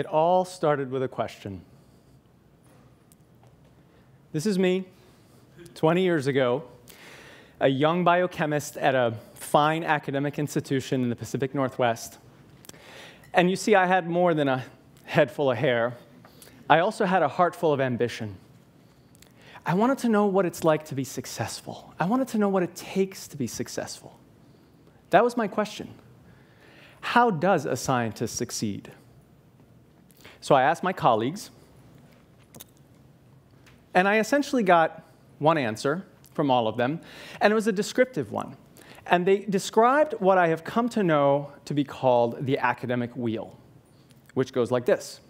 It all started with a question. This is me, 20 years ago, a young biochemist at a fine academic institution in the Pacific Northwest. And you see, I had more than a head full of hair. I also had a heart full of ambition. I wanted to know what it's like to be successful. I wanted to know what it takes to be successful. That was my question. How does a scientist succeed? So I asked my colleagues, and I essentially got one answer from all of them, and it was a descriptive one. And they described what I have come to know to be called the academic wheel, which goes like this.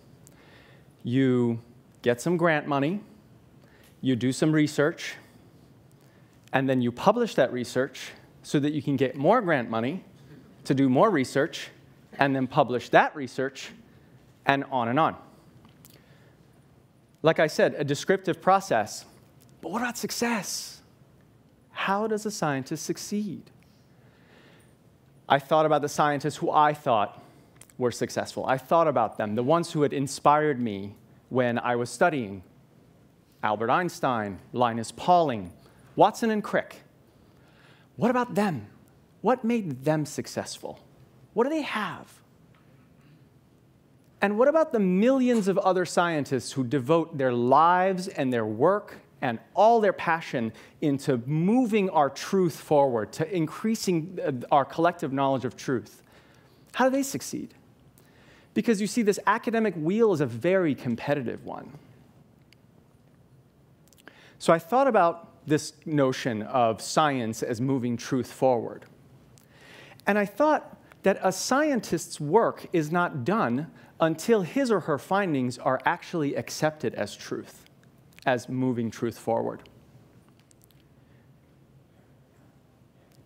You get some grant money, you do some research, and then you publish that research so that you can get more grant money to do more research, and then publish that research, and on and on. Like I said, a descriptive process. But what about success? How does a scientist succeed? I thought about the scientists who I thought were successful. I thought about them, the ones who had inspired me when I was studying. Albert Einstein, Linus Pauling, Watson and Crick. What about them? What made them successful? What do they have? And what about the millions of other scientists who devote their lives and their work and all their passion into moving our truth forward, to increasing our collective knowledge of truth? How do they succeed? Because you see, this academic wheel is a very competitive one. So I thought about this notion of science as moving truth forward. And I thought that a scientist's work is not done until his or her findings are actually accepted as truth, as moving truth forward.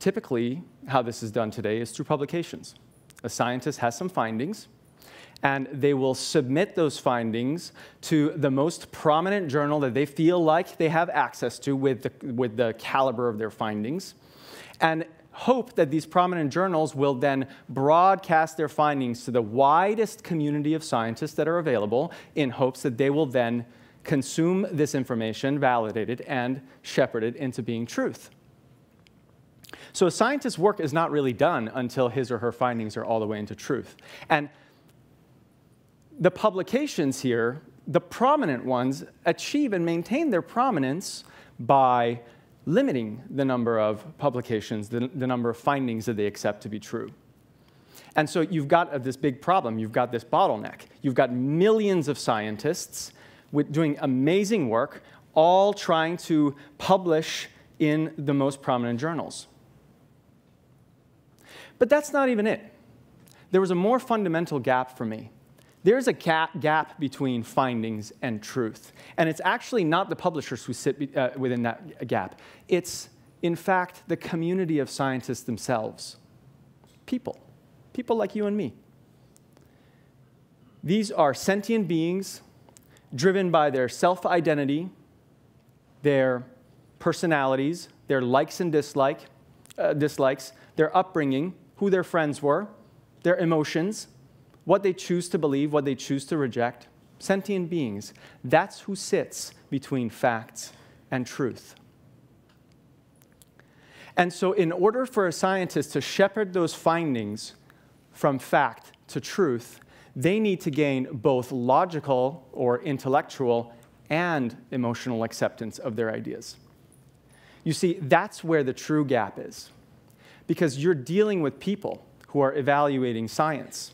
Typically, how this is done today is through publications. A scientist has some findings, and they will submit those findings to the most prominent journal that they feel like they have access to with the caliber of their findings, and hope that these prominent journals will then broadcast their findings to the widest community of scientists that are available, in hopes that they will then consume this information, validate it, and shepherd it into being truth. So a scientist's work is not really done until his or her findings are all the way into truth. And the publications here, the prominent ones, achieve and maintain their prominence by limiting the number of publications, the number of findings that they accept to be true. And so you've got this big problem. You've got this bottleneck. You've got millions of scientists doing amazing work, all trying to publish in the most prominent journals. But that's not even it. There was a more fundamental gap for me. There's a gap between findings and truth. And it's actually not the publishers who sit within that gap. It's, in fact, the community of scientists themselves. People. People like you and me. These are sentient beings driven by their self-identity, their personalities, their likes and dislikes, their upbringing, who their friends were, their emotions, what they choose to believe, what they choose to reject. Sentient beings. That's who sits between facts and truth. And so in order for a scientist to shepherd those findings from fact to truth, they need to gain both logical or intellectual and emotional acceptance of their ideas. You see, that's where the true gap is, because you're dealing with people who are evaluating science.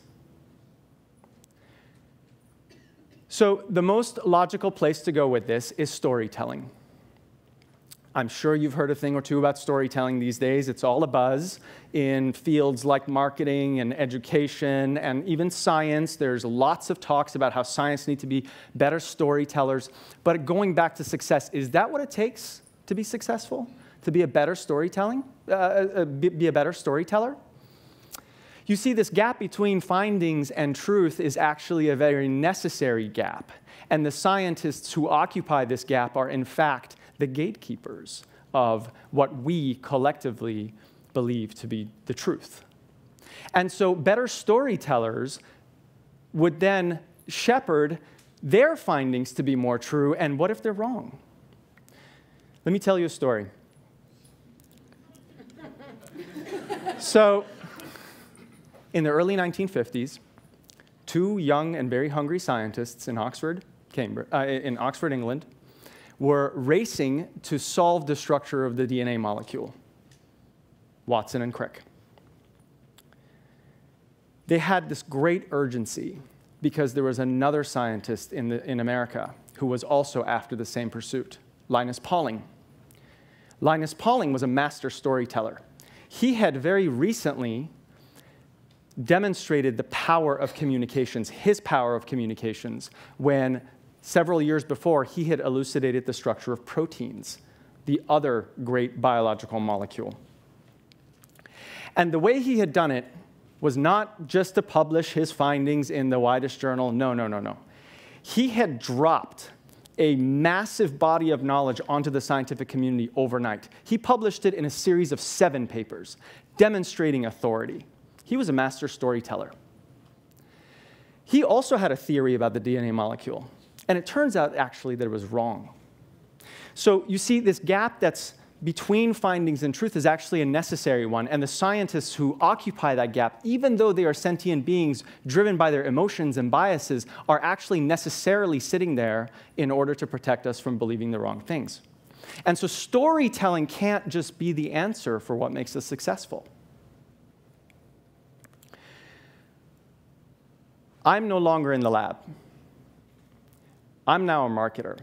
So the most logical place to go with this is storytelling. I'm sure you've heard a thing or two about storytelling these days. It's all a buzz in fields like marketing and education and even science. There's lots of talks about how science needs to be better storytellers. But going back to success, is that what it takes to be successful? To be a better storyteller? You see, this gap between findings and truth is actually a very necessary gap. And the scientists who occupy this gap are, in fact, the gatekeepers of what we collectively believe to be the truth. And so better storytellers would then shepherd their findings to be more true, and what if they're wrong? Let me tell you a story. So, in the early 1950s, two young and very hungry scientists in Oxford, England, were racing to solve the structure of the DNA molecule, Watson and Crick. They had this great urgency because there was another scientist in America who was also after the same pursuit, Linus Pauling. Linus Pauling was a master storyteller. He had very recently demonstrated the power of communications, his power of communications, when several years before he had elucidated the structure of proteins, the other great biological molecule. And the way he had done it was not just to publish his findings in the widest journal. No, no, no, no. He had dropped a massive body of knowledge onto the scientific community overnight. He published it in a series of 7 papers, demonstrating authority. He was a master storyteller. He also had a theory about the DNA molecule, and it turns out actually that it was wrong. So you see, this gap that's between findings and truth is actually a necessary one, and the scientists who occupy that gap, even though they are sentient beings driven by their emotions and biases, are actually necessarily sitting there in order to protect us from believing the wrong things. And so storytelling can't just be the answer for what makes us successful. I'm no longer in the lab. I'm now a marketer.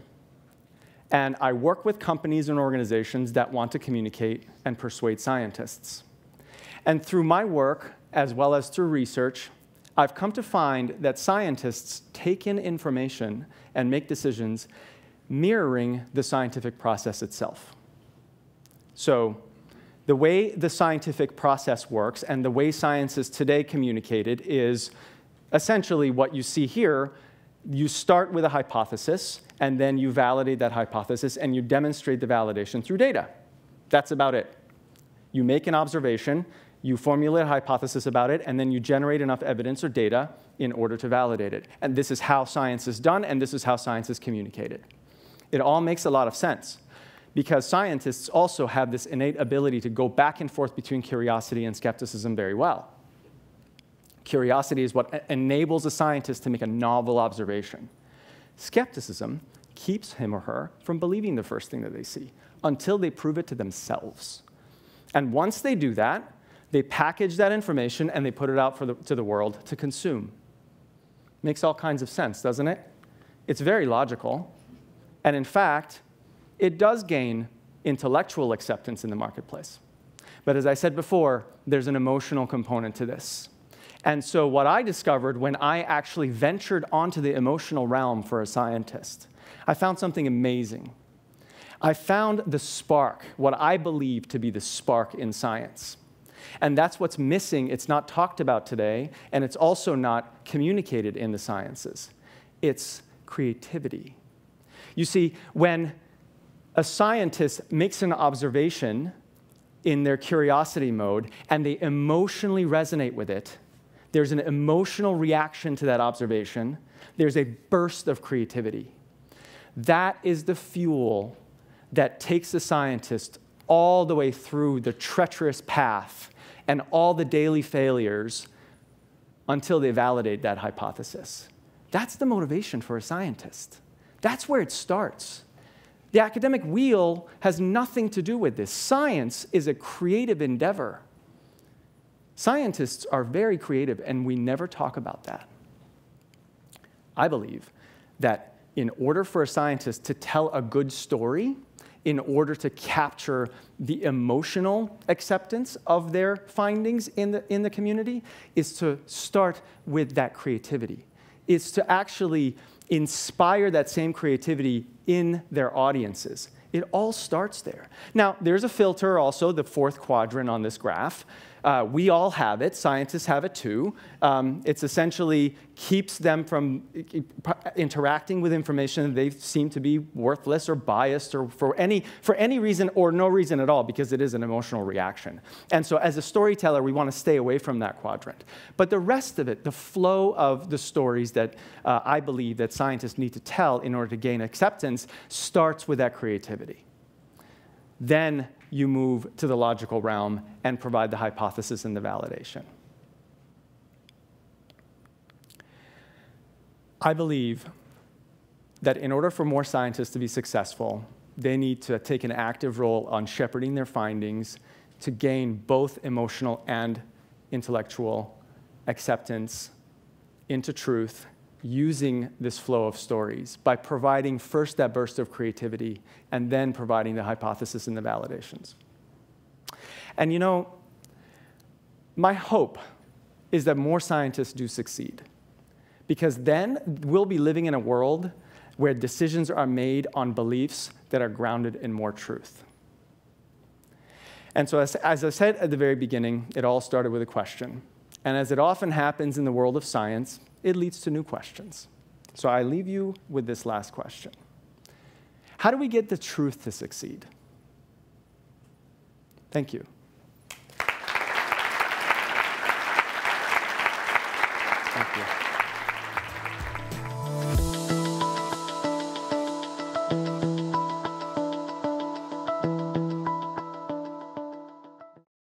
And I work with companies and organizations that want to communicate and persuade scientists. And through my work, as well as through research, I've come to find that scientists take in information and make decisions mirroring the scientific process itself. So the way the scientific process works and the way science is today communicated is essentially what you see here. You start with a hypothesis, and then you validate that hypothesis, and you demonstrate the validation through data. That's about it. You make an observation, you formulate a hypothesis about it, and then you generate enough evidence or data in order to validate it. And this is how science is done, and this is how science is communicated. It all makes a lot of sense, because scientists also have this innate ability to go back and forth between curiosity and skepticism very well. Curiosity is what enables a scientist to make a novel observation. Skepticism keeps him or her from believing the first thing that they see until they prove it to themselves. And once they do that, they package that information and they put it out to the world to consume. Makes all kinds of sense, doesn't it? It's very logical. And in fact, it does gain intellectual acceptance in the marketplace. But as I said before, there's an emotional component to this. And so what I discovered when I actually ventured onto the emotional realm for a scientist, I found something amazing. I found the spark, what I believe to be the spark in science. And that's what's missing. It's not talked about today, and it's also not communicated in the sciences. It's creativity. You see, when a scientist makes an observation in their curiosity mode, and they emotionally resonate with it, there's an emotional reaction to that observation. There's a burst of creativity. That is the fuel that takes the scientist all the way through the treacherous path and all the daily failures until they validate that hypothesis. That's the motivation for a scientist. That's where it starts. The academic wheel has nothing to do with this. Science is a creative endeavor. Scientists are very creative, and we never talk about that. I believe that in order for a scientist to tell a good story, in order to capture the emotional acceptance of their findings in the community, is to start with that creativity. It's to actually inspire that same creativity in their audiences. It all starts there. Now, there's a filter also, the 4th quadrant on this graph. We all have it. Scientists have it too. It's essentially keeps them from interacting with information they seem to be worthless or biased or for any reason or no reason at all, because it is an emotional reaction. And so as a storyteller, we want to stay away from that quadrant. But the rest of it, the flow of the stories that I believe that scientists need to tell in order to gain acceptance, starts with that creativity. Then you move to the logical realm and provide the hypothesis and the validation. I believe that in order for more scientists to be successful, they need to take an active role on shepherding their findings to gain both emotional and intellectual acceptance into truth using this flow of stories by providing first that burst of creativity and then providing the hypothesis and the validations. And you know, my hope is that more scientists do succeed, because then we'll be living in a world where decisions are made on beliefs that are grounded in more truth. And so as I said at the very beginning, it all started with a question. And as it often happens in the world of science, it leads to new questions. So I leave you with this last question. How do we get the truth to succeed? Thank you.